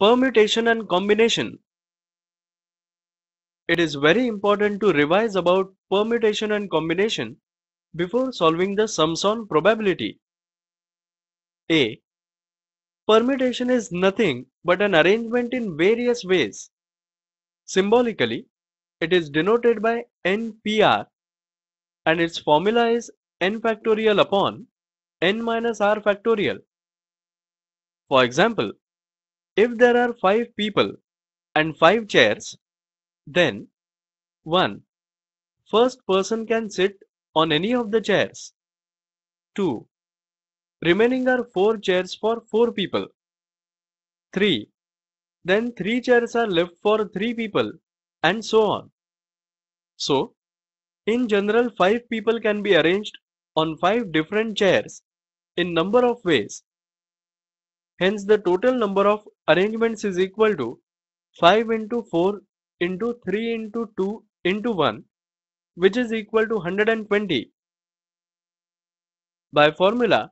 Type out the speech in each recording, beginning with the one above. Permutation and combination. It is very important to revise about permutation and combination before solving the sums on probability. A. Permutation is nothing but an arrangement in various ways. Symbolically, it is denoted by NPR and its formula is n factorial upon n minus r factorial. For example, if there are 5 people and 5 chairs, then 1. First person can sit on any of the chairs. 2. Remaining are 4 chairs for 4 people. 3. Then 3 chairs are left for 3 people and so on. So, in general, 5 people can be arranged on 5 different chairs in number of ways. Hence, the total number of arrangements is equal to 5 into 4 into 3 into 2 into 1, which is equal to 120. By formula,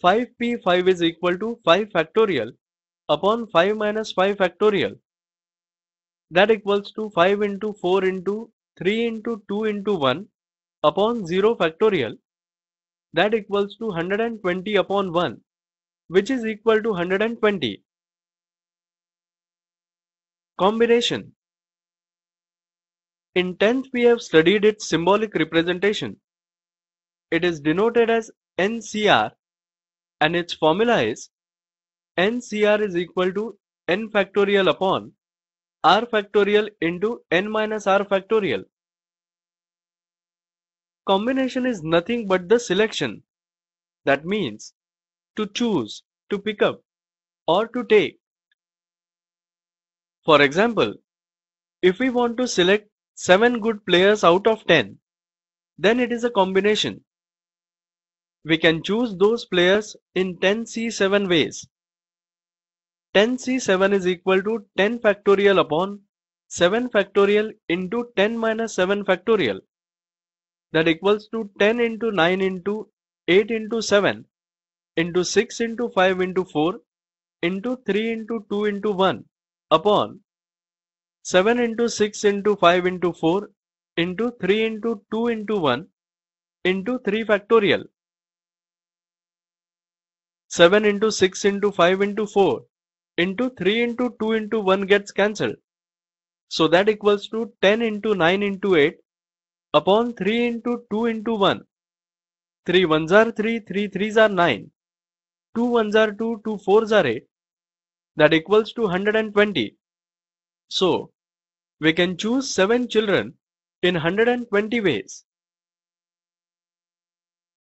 5p5 is equal to 5 factorial upon 5 minus 5 factorial. That equals to 5 into 4 into 3 into 2 into 1 upon 0 factorial. That equals to 120 upon 1. Which is equal to 120. Combination. In 10th we have studied its symbolic representation. It is denoted as NCR and its formula is NCR is equal to n factorial upon r factorial into n minus r factorial. Combination is nothing but the selection. That means to choose, to pick up, or to take. For example, if we want to select 7 good players out of 10, then it is a combination. We can choose those players in 10c7 ways. 10c7 is equal to 10 factorial upon 7 factorial into 10 minus 7 factorial. That equals to 10 into 9 into 8 into 7. Into 6 into 5 into 4 into 3 into 2 into 1 upon 7 into 6 into 5 into 4 into 3 into 2 into 1 into 3 factorial. 7 into 6 into 5 into 4 into 3 into 2 into 1 gets cancelled. So that equals to 10 into 9 into 8 upon 3 into 2 into 1. 3 1s are 3, 3 3s are 9. 2 1s are 2, 2 4s are 8. That equals to 120. So, we can choose 7 children in 120 ways.